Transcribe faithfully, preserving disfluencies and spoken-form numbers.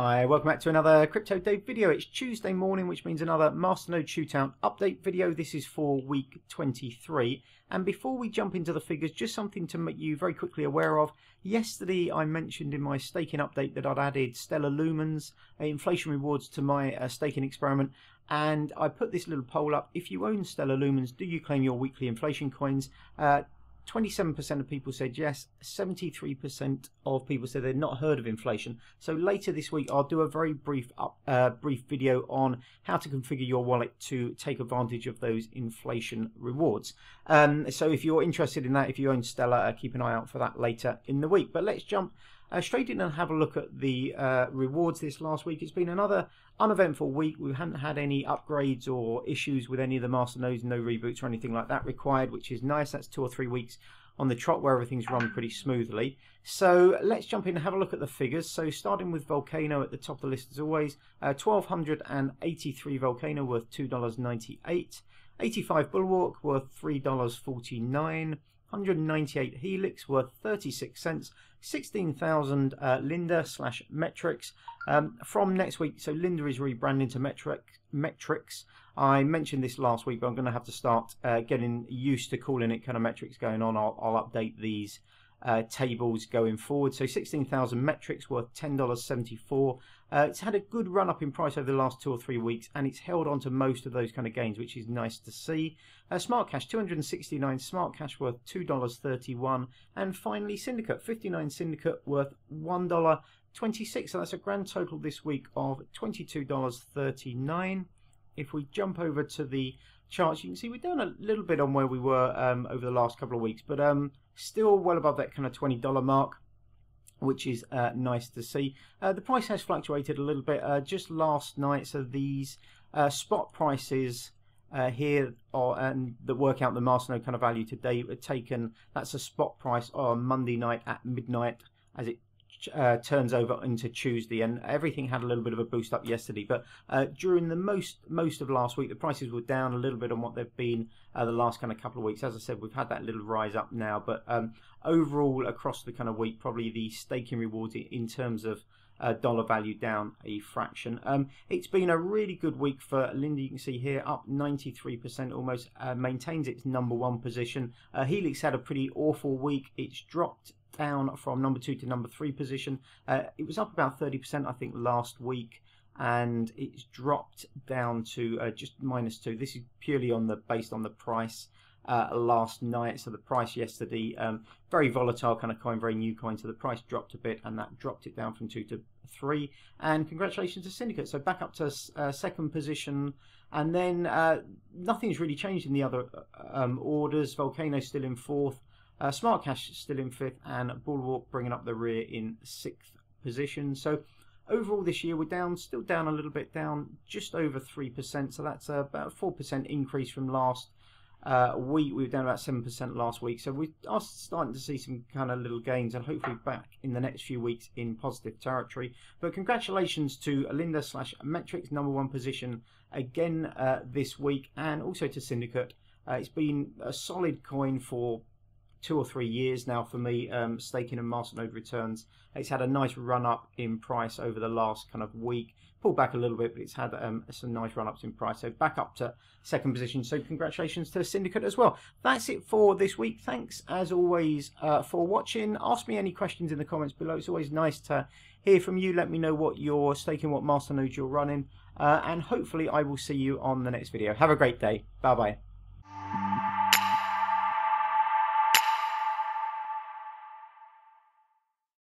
Hi, welcome back to another Crypto Dave video. It's Tuesday morning, which means another Masternode Shootout update video. This is for week twenty-three. And before we jump into the figures, just something to make you very quickly aware of. Yesterday, I mentioned in my staking update that I'd added Stellar Lumens, inflation rewards to my uh, staking experiment. And I put this little poll up. If you own Stellar Lumens, do you claim your weekly inflation coins? Uh, twenty-seven percent of people said yes, seventy-three percent of people said they'd not heard of inflation. So later this week, I'll do a very brief up, uh, brief video on how to configure your wallet to take advantage of those inflation rewards. Um, so if you're interested in that, if you own Stellar, uh, keep an eye out for that later in the week. But let's jump Uh, straight in and have a look at the uh, rewards this last week. It's been another uneventful week. We haven't had any upgrades or issues with any of the masternodes, no reboots or anything like that required, which is nice. That's two or three weeks on the trot where everything's run pretty smoothly. So let's jump in and have a look at the figures. So starting with Vulcano at the top of the list as always, uh, one thousand two hundred eighty-three Vulcano worth two dollars ninety-eight, eighty-five Bulwark worth three dollars forty-nine, one hundred ninety-eight Helix worth thirty-six cents, sixteen thousand uh, Linda slash Metrix. Um, from next week, so Linda is rebranding to Metrix. Metrix. I mentioned this last week, but I'm going to have to start uh, getting used to calling it kind of Metrix going on. I'll, I'll update these uh, tables going forward. So sixteen thousand Metrix worth ten dollars seventy-four. Uh, it's had a good run up in price over the last two or three weeks, and it's held on to most of those kind of gains, which is nice to see. Uh, Smart Cash, two hundred sixty-nine Smart Cash worth two dollars thirty-one. And finally, Syndicate, fifty-nine Syndicate worth one dollar twenty-six. So that's a grand total this week of twenty-two dollars thirty-nine. If we jump over to the charts, you can see we're down a little bit on where we were um, over the last couple of weeks, but um, still well above that kind of twenty dollar mark, which is uh, nice to see. Uh, the price has fluctuated a little bit uh, just last night, so these uh, spot prices uh, here are, and that work out the masternode kind of value today are taken. That's a spot price on Monday night at midnight as it Uh, turns over into Tuesday, and everything had a little bit of a boost up yesterday, but uh, during the most most of last week the prices were down a little bit on what they've been uh, the last kind of couple of weeks. As I said, we've had that little rise up now, but um, overall across the kind of week, probably the staking rewards in terms of Uh, dollar value down a fraction. Um, it's been a really good week for Linda. You can see here up ninety-three percent almost, uh, maintains its number one position. Uh, Helix had a pretty awful week. It's dropped down from number two to number three position. Uh, it was up about thirty percent I think last week, and it's dropped down to uh, just minus two. This is purely on the based on the price Uh, last night. So the price yesterday, um, very volatile kind of coin, very new coin, so the price dropped a bit and that dropped it down from two to three. And congratulations to Syndicate, so back up to uh, second position. And then uh, nothing's really changed in the other um, orders. Vulcano still in fourth, uh, Smart Cash still in fifth, and Bulwark bringing up the rear in sixth position. So overall this year we're down, still down a little bit, down just over three percent, so that's about a four percent increase from last Uh, we, we were down about seven percent last week, so we are starting to see some kind of little gains, and hopefully back in the next few weeks in positive territory. But congratulations to Linda slash Metrix, number one position again uh, this week, and also to Syndicate. Uh, it's been a solid coin for two or three years now for me, um, staking and masternode returns. It's had a nice run up in price over the last kind of week, pulled back a little bit, but it's had um, some nice run-ups in price, so back up to second position. So congratulations to Syndicate as well. That's it for this week. Thanks as always uh, for watching. Ask me any questions in the comments below. It's always nice to hear from you. Let me know what you're staking, what masternodes you're running, uh, and hopefully I will see you on the next video. Have a great day. Bye bye.